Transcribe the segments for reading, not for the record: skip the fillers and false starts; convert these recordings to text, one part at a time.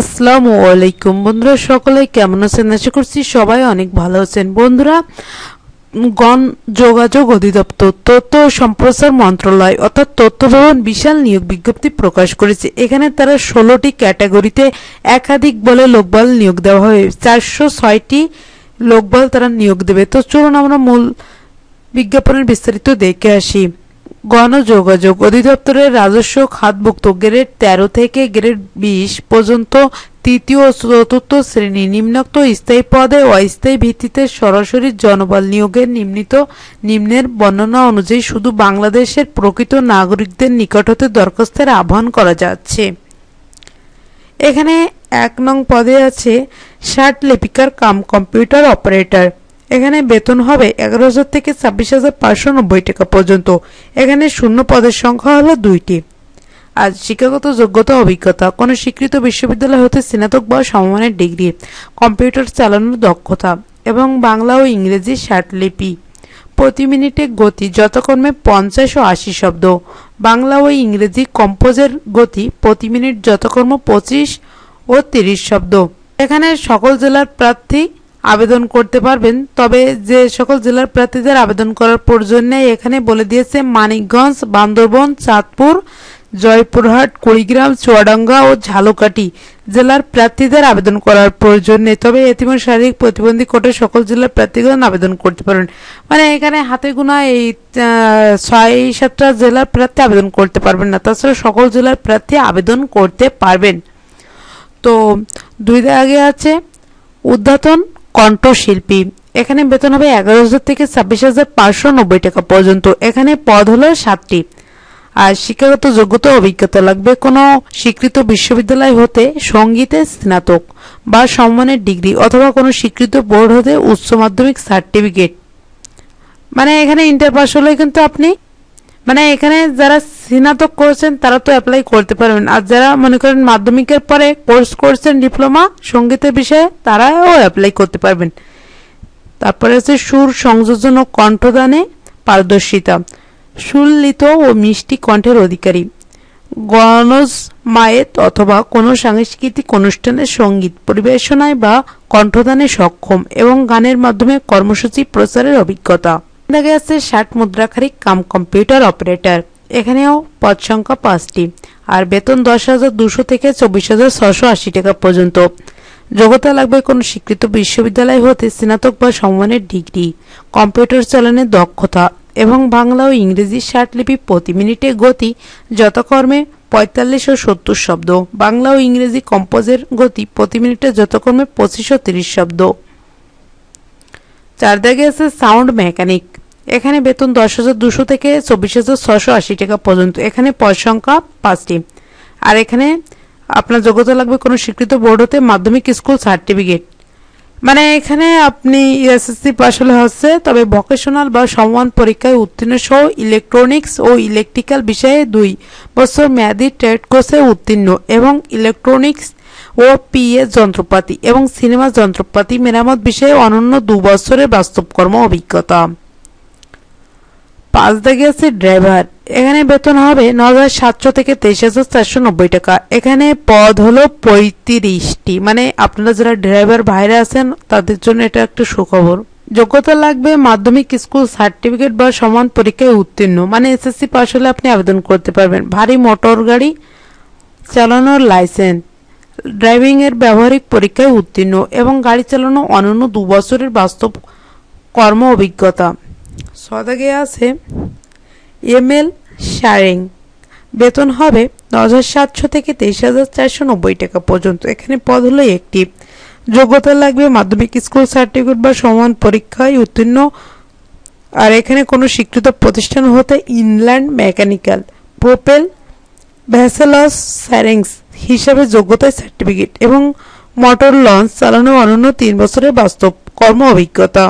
আসসালামু আলাইকুম বন্ধুরা, সকলে কেমন আছেন? আশা করছি সবাই অনেক ভালো আছেন। বন্ধুরা, গণ যোগাযোগ অধিদপ্তর তথ্য সম্প্রচার মন্ত্রণালয় অর্থাৎ তথ্য ভবন বিশাল নিয়োগ বিজ্ঞপ্তি প্রকাশ করেছে। এখানে তারা ১৬টি ক্যাটাগরিতে একাধিক বলে লোকবল নিয়োগ দেওয়া হয়। ৪০৬টি লোকবল তারা নিয়োগ দেবে। তো চলুন আমরা মূল বিজ্ঞাপনের বিস্তারিত দেখে আসি। গণযোগাযোগ অধিদপ্তরের রাজস্ব খাতভুক্ত গ্রেড ১৩ থেকে গ্রেড ২০ পর্যন্ত তৃতীয় ও চতুর্থ শ্রেণী নিম্নোক্ত স্থায়ী পদে অস্থায়ী ভিত্তিতে সরাসরি জনবল নিয়োগের নিম্নের বর্ণনা অনুযায়ী শুধু বাংলাদেশের প্রকৃত নাগরিকদের নিকট হতে দরখাস্তের আহ্বান করা যাচ্ছে। এখানে ১ নং পদে আছে ৬০ লিপিকার কাম কম্পিউটার অপারেটর। এখানে বেতন হবে ১১,০০০ থেকে ২৬,৫৯০ টাকা পর্যন্ত। এখানে শূন্য পদের সংখ্যা হলো ২টি। আর শিক্ষাগত যোগ্যতা অভিজ্ঞতা কোনো স্বীকৃত বিশ্ববিদ্যালয় হতে স্নাতক বা সমমানের ডিগ্রি, কম্পিউটার চালানোর দক্ষতা এবং বাংলা ও ইংরেজি ৬০ লিপি, প্রতি মিনিটে গতি যথাক্রমে ৫০ ও ৮০ শব্দ, বাংলা ও ইংরেজি কম্পোজের গতি প্রতি মিনিট যথাক্রমে ২৫ ও ৩০ শব্দ। এখানে সকল জেলার প্রার্থী আবেদন করতে পারবেন, তবে যে সকল জেলার প্রার্থীদের আবেদন করার প্রয়োজন নেই এখানে বলে দিয়েছে মানিকগঞ্জ, বান্দরবন, চাঁদপুর, জয়পুরহাট, কুড়িগ্রাম, চুয়াডাঙ্গা ও ঝালকাঠি জেলার প্রার্থীদের আবেদন করার প্রয়োজন নেই। তবে এতিম শারীরিক প্রতিবন্ধী কোটার সকল জেলার প্রার্থীগণ আবেদন করতে পারেন। মানে এখানে হাতে গোনা এই ৬-৭টা জেলার প্রার্থী আবেদন করতে পারবেন না, তাছাড়া সকল জেলার প্রার্থী আবেদন করতে পারবেন। তো ২ আগে আছে উদ্বোধন কণ্ঠশিল্পী। এখানে বেতন হবে ১১,০০০ থেকে ২৬,৫৯০ টাকা পর্যন্ত। এখানে পদ হলো ৭টি। আর শিক্ষাগত যোগ্যতা অভিজ্ঞতা লাগবে কোনো স্বীকৃত বিশ্ববিদ্যালয় হতে সঙ্গীতে স্নাতক বা সম্মানের ডিগ্রি অথবা কোনো স্বীকৃত বোর্ড হতে উচ্চ মাধ্যমিক সার্টিফিকেট। মানে এখানে ইন্টার পাস হলে কিন্তু আপনি মানে এখানে যারা স্নাতক করছেন তারা তো অ্যাপ্লাই করতে পারবেন, আর যারা মনে করেন মাধ্যমিকের পরে কোর্স করছেন ডিপ্লোমা সঙ্গীতের বিষয়ে তারাও অ্যাপ্লাই করতে পারবেন। তারপরে আছে সুর সংযোজন ও কণ্ঠদানে পারদর্শিতা, সুললিত ও মিষ্টি কণ্ঠের অধিকারী, গণজ মায়েত অথবা কোনো সাংস্কৃতিক অনুষ্ঠানের সঙ্গীত পরিবেশনায় বা কণ্ঠদানে সক্ষম এবং গানের মাধ্যমে কর্মসূচি প্রচারের অভিজ্ঞতা। দেখা যাচ্ছে ৬০ মুদ্রাক্ষরিক কাম কম্পিউটার অপারেটর। এখানেও পদ সংখ্যা ৫টি। আর বেতন ১০,২০০ থেকে ২৪,৬৮০ টাকা পর্যন্ত। যোগ্যতা লাগবে কোনো স্বীকৃত বিশ্ববিদ্যালয় হতে স্নাতক বা সমমানের ডিগ্রি, কম্পিউটার চালানোর দক্ষতা এবং বাংলা ও ইংরেজি ৬০ লিপি, প্রতি মিনিটে গতি যথাক্রমে ৪৫ ও ৭০ শব্দ, বাংলা ও ইংরেজি কম্পোজের গতি প্রতি মিনিটে যথাক্রমে ২৫ ও ৩০ শব্দ। ৪ দাগে আছে সাউন্ড মেকানিক। এখানে বেতন ১০,২০০ থেকে ২৪,৬৮০ টাকা পর্যন্ত। এখানে পদ সংখ্যা ৫টি। আর এখানে আপনার যোগ্যতা লাগবে কোনো স্বীকৃত বোর্ড হতে মাধ্যমিক স্কুল সার্টিফিকেট। মানে এখানে আপনি এসএসসি পাস হলে হচ্ছে, তবে ভোকেশনাল বা সমমান পরীক্ষায় উত্তীর্ণ সহ ইলেকট্রনিক্স ও ইলেকট্রিক্যাল বিষয়ে ২ বছর মেয়াদি ট্রেড কোর্সে উত্তীর্ণ এবং ইলেকট্রনিক্স ও পিএ যন্ত্রপাতি এবং সিনেমা যন্ত্রপাতি মেরামত বিষয়ে অনন্য ২ বছরের বাস্তবকর্ম অভিজ্ঞতা। ৫ দাগে আছে ড্রাইভার। এখানে বেতন হবে ৯,৭০০ থেকে ২৩,৪৯০ টাকা। এখানে পদ হলো ৩৫টি। মানে আপনারা যারা ড্রাইভার ভাইরা আছেন তাদের জন্য এটা একটা সুখবর। যোগ্যতা লাগবে মাধ্যমিক স্কুল সার্টিফিকেট বা সমান পরীক্ষায় উত্তীর্ণ, মানে এসএসসি পাস হলে আপনি আবেদন করতে পারবেন। ভারী মোটর গাড়ি চালানোর লাইসেন্স, ড্রাইভিং এর ব্যবহারিক পরীক্ষায় উত্তীর্ণ এবং গাড়ি চালানো অনন্য ২ বছরের বাস্তব কর্ম অভিজ্ঞতা। ৬ আছে এমএল শারিং। বেতন হবে ৯,৭০০ থেকে ২৩,৪৯০ টাকা পর্যন্ত। এখানে পদ হলো ১টি। যোগ্যতা লাগবে মাধ্যমিক স্কুল সার্টিফিকেট বা সমান পরীক্ষায় উত্তীর্ণ। আর এখানে কোনো স্বীকৃত প্রতিষ্ঠান হতে ইনল্যান্ড মেকানিক্যাল প্রোপেল ভ্যাসেলস স্যারিংস হিসাবে যোগ্যতা সার্টিফিকেট এবং মোটর লঞ্চ চালানো অনন্য ৩ বছরের বাস্তব কর্ম অভিজ্ঞতা।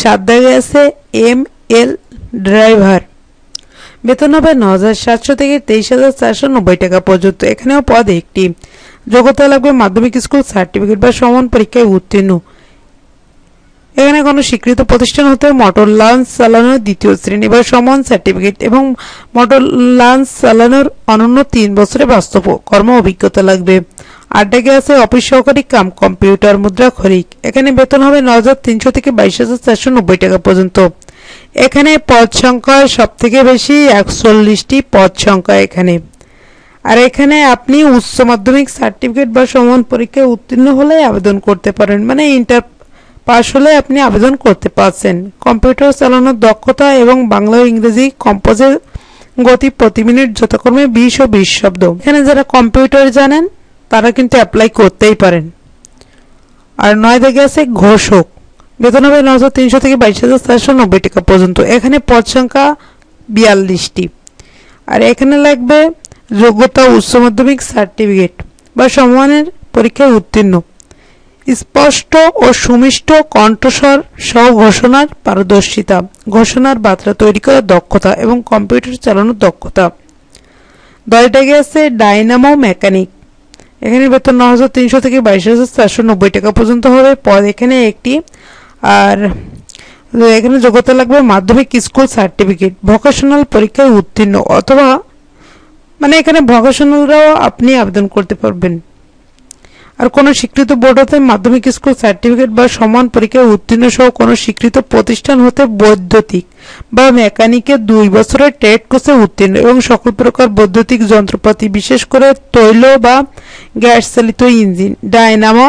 ৭ আছে এমএল ড্রাইভার। বেতন হবে ৯,৭০০ থেকে ২৩,৪৯০ টাকা পর্যন্ত। এখানেও পদ ১টি। যোগ্যতা লাগবে মাধ্যমিক স্কুল সার্টিফিকেট বা সমান পরীক্ষায় উত্তীর্ণ। এখানে কোনো স্বীকৃত প্রতিষ্ঠান হতে মোটর লঞ্চ চালানোর ২য় শ্রেণী বা সমান সার্টিফিকেট এবং মোটর লঞ্চ চালানোর অনন্য ৩ বছরের বাস্তব কর্ম অভিজ্ঞতা লাগবে। आठे आछे अफिस सहकारी काम कम्पिউটার मुद्रा खरिक एखाने वेतन होबे ৯৩০০ থেকে ২২৪৯০ টাকা পর্যন্ত। এখানে পদ সংখ্যা সবথেকে বেশি ৪১টি পদ সংখ্যা এখানে। আর এখানে আপনি উচ্চ মাধ্যমিক সার্টিফিকেট বা সমান পরীক্ষায় উত্তীর্ণ হলে আবেদন করতে পারেন, মানে ইন্টার পাস হলে আপনি আবেদন করতে পারছেন। কম্পিউটার চালানোর দক্ষতা এবং বাংলা ও ইংরেজি কম্পোজের গতি প্রতি মিনিট যথাক্রমে ২০ ও ২০ শব্দ। এখানে যারা কম্পিউটার জানেন তারা কিন্তু অ্যাপ্লাই করতেই পারেন। আর ৯ থেকে আছে ঘোষক, বেতন হবে ৯৩০০ থেকে ২২৪৯০ টাকা পর্যন্ত। এখানে পদ সংখ্যা ৪২টি। আর এখানে লাগবে যোগ্যতা উচ্চ মাধ্যমিক সার্টিফিকেট বা সমমানের পরীক্ষায় উত্তীর্ণ, স্পষ্ট ও সুমিষ্ট কণ্ঠস্বর সহ ঘোষণার পারদর্শিতা, ঘোষণার বার্তা তৈরি করার দক্ষতা এবং কম্পিউটার চালানোর দক্ষতা। ১০ আছে ডাইনামো মেকানিক। এখানে বেতন ৯৩০০ থেকে ২২৪৯০ টাকা পর্যন্ত হবে। পদ এখানে একটি। আর এখানে যোগ্যতা লাগবে মাধ্যমিক স্কুল সার্টিফিকেট, ভোকেশনাল পরীক্ষায় উত্তীর্ণ অথবা মানে এখানে ভোকেশনালরাও আপনি আবেদন করতে পারবেন। আর কোনো স্বীকৃত বোর্ড হতে মাধ্যমিক স্কুল সার্টিফিকেট বা সমান পরীক্ষায় উত্তীর্ণ সহ কোনো স্বীকৃত প্রতিষ্ঠান হতে বৈদ্যুতিক বা মেকানিকের ২ বছরের ট্রেড কোর্সে উত্তীর্ণ এবং সকল প্রকার বৈদ্যুতিক যন্ত্রপাতি বিশেষ করে তৈল বা গ্যাস চালিত ইঞ্জিন, ডায়নামো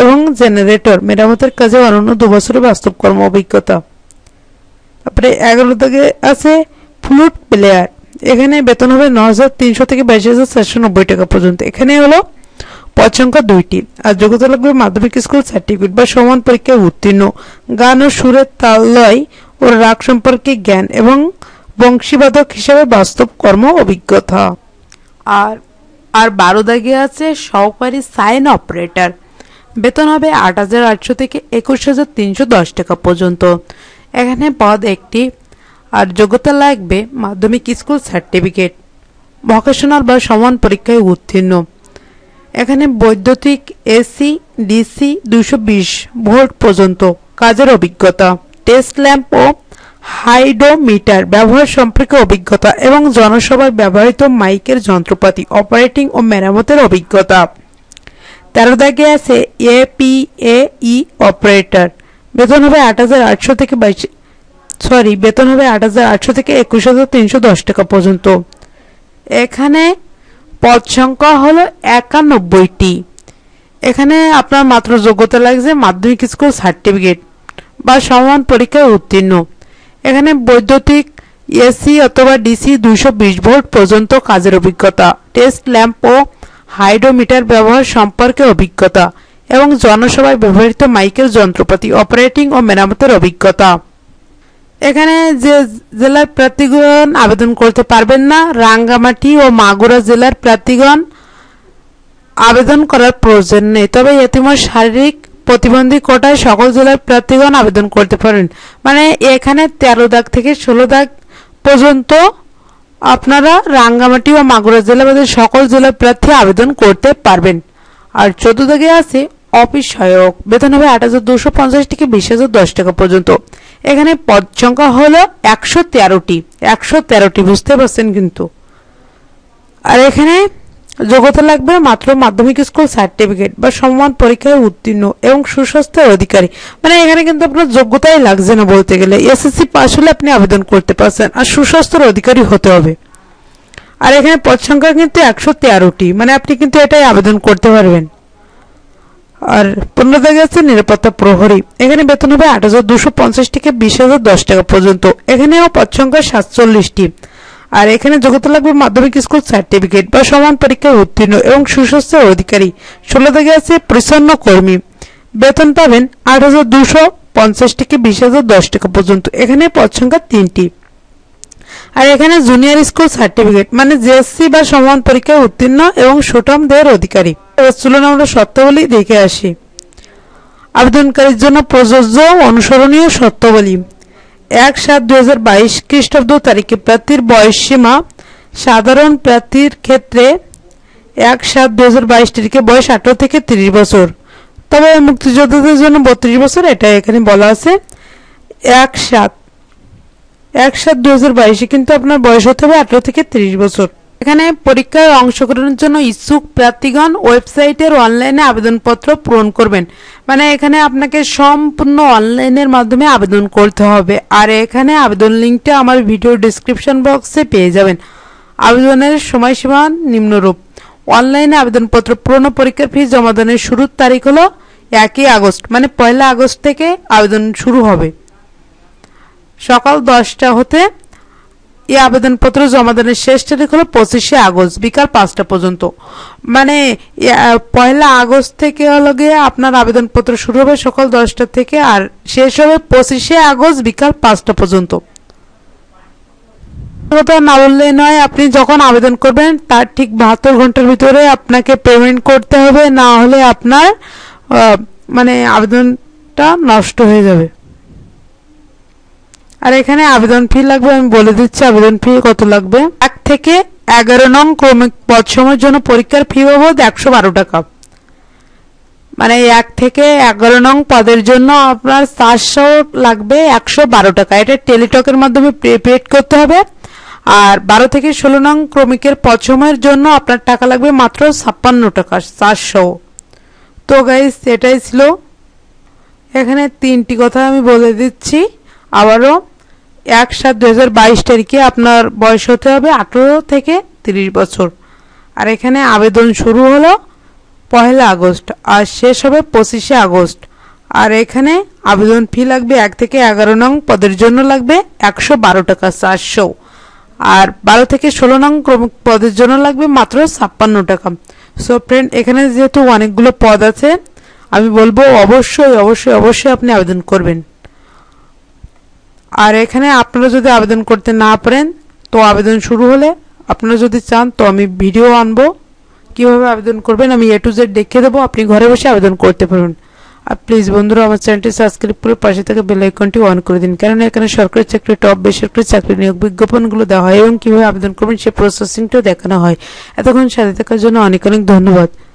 এবং জেনারেটর মেরামতের কাজে অনন্য ২ বছরের বাস্তব কর্ম অভিজ্ঞতা। তারপরে ১১ আছে ফ্লুট প্লেয়ার। এখানে বেতন হবে ৯৩০০ থেকে ২২৪৯০ টাকা পর্যন্ত। এখানে হলো পদ সংখ্যা ২টি। আর যোগ্যতা লাগবে মাধ্যমিক স্কুল সার্টিফিকেট বা সমান পরীক্ষায় উত্তীর্ণ, গান ও সুরের তাল লয় ও রাগ সম্পর্কে জ্ঞান এবং বংশীবাদক হিসাবে বাস্তব কর্ম অভিজ্ঞতা। আর ১২ আছে সহকারী সাইন অপারেটর। বেতন হবে ৮৮০০ থেকে ২১৩১০ টাকা পর্যন্ত। এখানে পদ একটি। আর যোগ্যতা লাগবে মাধ্যমিক স্কুল সার্টিফিকেট, ভোকেশনাল বা সমান পরীক্ষায় উত্তীর্ণ। এখানে বৈদ্যুতিক এসি ডিসি ২২০ ভোল্ট পর্যন্ত কাজের অভিজ্ঞতা, টেস্ট ল্যাম্প ও হাইড্রোমিটার ব্যবহার সম্পর্কে অভিজ্ঞতা এবং জনসভায় ব্যবহৃত মাইকের যন্ত্রপাতি অপারেটিং ও মেরামতের অভিজ্ঞতা। ১৩ আছে এপিএই অপারেটর। বেতন হবে ৮৮০০ থেকে ২১৩০০ টাকা পর্যন্ত। এখানে পদ সংখ্যা হলো ৯১টি। এখানে আপনার মাত্র যোগ্যতা লাগছে মাধ্যমিক স্কুল সার্টিফিকেট বা সমান পরীক্ষায় উত্তীর্ণ। এখানে বৈদ্যুতিক এসি অথবা ডিসি ২২০ ভোল্ট পর্যন্ত কাজের অভিজ্ঞতা, টেস্ট ল্যাম্প ও হাইড্রোমিটার ব্যবহার সম্পর্কে অভিজ্ঞতা এবং জনসভায় ব্যবহৃত মাইকের যন্ত্রপাতি অপারেটিং ও মেরামতের অভিজ্ঞতা। এখানে যে জেলার প্রার্থীগণ আবেদন করতে পারবেন না, রাঙ্গামাটি ও মাগুরা জেলার প্রার্থীগণ আবেদন করার প্রয়োজন নেই। তবে এতিম ও শারীরিক প্রতিবন্ধী কোটায় সকল জেলার প্রার্থীগণ আবেদন করতে পারেন। মানে এখানে ১৩ থেকে ১৬ পর্যন্ত আপনারা রাঙ্গামাটি ও মাগুরা জেলা বাদে সকল জেলার প্রার্থী আবেদন করতে পারবেন। আর ১৪ আছে অফিস সহায়ক। বেতন হবে ৮২৫০ থেকে ২০০০০ টাকা পর্যন্ত। এখানে পদ সংখ্যা হলো ১১৩টি। ১১৩টি বুঝতে পারছেন কিন্তু। আর এখানে যোগ্যতা লাগবে মাত্র মাধ্যমিক স্কুল সার্টিফিকেট বা সমান পরীক্ষায় উত্তীর্ণ এবং সুস্বাস্থ্যের অধিকারী, মানে এখানে কিন্তু আপনার যোগ্যতাই লাগছে না বলতে গেলে, এসএসসি পাস হলে আপনি আবেদন করতে পারছেন আর সুস্বাস্থ্যের অধিকারী হতে হবে। আর এখানে পদ সংখ্যা কিন্তু ১১৩টি, মানে আপনি কিন্তু এটাই আবেদন করতে পারবেন। আর ১৫ আছে নিরাপত্তা প্রহরী। এখানে বেতন হবে ৮২৫০ থেকে ২০০০০ টাকা পর্যন্ত। এখানেও পদ সংখ্যা ৪৭টি। আর এখানে যোগ্যতা লাগবে মাধ্যমিক স্কুল সার্টিফিকেট বা সমান পরীক্ষায় উত্তীর্ণ এবং সুস্বাস্থ্যের অধিকারী। ১৬ আছে পরিচ্ছন্ন কর্মী। বেতন পাবেন ৮২৫০ থেকে ২০০০০ টাকা পর্যন্ত। এখানে পদ সংখ্যা ৩টি। আর এখানে জুনিয়র স্কুল সার্টিফিকেট মানে জিএসসি বা সমান পরীক্ষায় উত্তীর্ণ এবং সুঠামদের অধিকারী। চলুন আমরা শর্তাবলী দেখে আসি। আবেদনকারীর জন্য প্রযোজ্য অনুসরণীয় শর্তাবলী: ১-৭-২০২২ খ্রিস্টাব্দ তারিখে প্রার্থীর বয়স সীমা। সাধারণ প্রার্থীর ক্ষেত্রে ১-৭-২০২২ তারিখে বয়স ১৮ থেকে ৩০ বছর, তবে মুক্তিযোদ্ধাদের জন্য ৩২ বছর, এটা এখানে বলা আছে। ১-৭-২০২২ কিন্তু আপনার বয়স হতে হবে ১৮ থেকে ৩০ বছর। এখানে পরীক্ষায় অংশগ্রহণের জন্য ইচ্ছুক প্রার্থীগণ ওয়েবসাইটের অনলাইনে আবেদনপত্র পূরণ করবেন। মানে এখানে আপনাকে সম্পূর্ণ অনলাইনের মাধ্যমে আবেদন করতে হবে। আর এখানে আবেদন লিংকটা আমার ভিডিও ডেসক্রিপশন বক্সে পেয়ে যাবেন। আবেদনের সময়সীমা নিম্নরূপ। অনলাইনে আবেদনপত্র পূরণ ও পরীক্ষার ফি জমা দানের শুরুর তারিখ হলো 1 আগস্ট, মানে 1 আগস্ট থেকে আবেদন শুরু হবে। সকাল 10টা হতে এই আবেদনপত্র জমা দানের শেষ তারিখ হলো 25 আগস্ট বিকাল 5টা পর্যন্ত। মানে 1 আগস্ট থেকে হলো গিয়ে আপনার আবেদনপত্র শুরু হবে সকাল 10টা থেকে আর শেষ হবে 25 আগস্ট বিকাল 5টা পর্যন্ত। কথা না বললে নয়, আপনি যখন আবেদন করবেন তার ঠিক 72 ঘন্টার ভিতরে আপনাকে পেমেন্ট করতে হবে, না হলে আপনার মানে আবেদনটা নষ্ট হয়ে যাবে। আর এখানে আবেদন ফি লাগবে, আমি বলে দিচ্ছি আবেদন ফি কত লাগবে। 1 থেকে 11 নং ক্রমিক পদসমূহের জন্য পরীক্ষার ফি বাবদ 112 টাকা। মানে 1 থেকে 11 নং পদের জন্য আপনার 400 লাগবে 112 টাকা। এটা টেলিটকের মাধ্যমে পেড করতে হবে। আর 12 থেকে 16 নং ক্রমিকের পদসমূহের জন্য আপনার টাকা লাগবে মাত্র 56 টাকা 400। তো গাইস এটাই ছিল। এখানে 3টি কথা আমি বলে দিচ্ছি আবারও। 1/7/2022 তারিখে আপনার বয়স হতে হবে 18 থেকে 30 বছর। আর এখানে আবেদন শুরু হলো 1 আগস্ট আর শেষ হবে 25 আগস্ট। আর এখানে আবেদন ফি লাগবে 1 থেকে 11 নং পদের জন্য লাগবে 112 টাকা 400। আর 12 থেকে 16 নং ক্রমিক পদের জন্য লাগবে মাত্র 56 টাকা। সো ফ্রেন্ড, এখানে যেহেতু অনেকগুলো পদ আছে আমি বলবো অবশ্যই অবশ্যই অবশ্যই আপনি আবেদন করবেন। আর এখানে আপনারা যদি আবেদন করতে না পারেন তো আবেদন শুরু হলে আপনারা যদি চান তো আমি ভিডিও আনবো কীভাবে আবেদন করবেন, আমি A to Z দেখিয়ে দেবো, আপনি ঘরে বসে আবেদন করতে পারবেন। আর প্লিজ বন্ধুরা আমার চ্যানেলটি সাবস্ক্রাইব করে পাশে থেকে বেল আইকনটি অন করে দিন, কারণ এখানে সরকারি চাকরি টপ বেসরকারি চাকরি নিয়োগ বিজ্ঞাপনগুলো দেওয়া হয় এবং কীভাবে আবেদন করবেন সে প্রসেসিংটাও দেখানো হয়। এতক্ষণ সাথে থাকার জন্য অনেক অনেক ধন্যবাদ।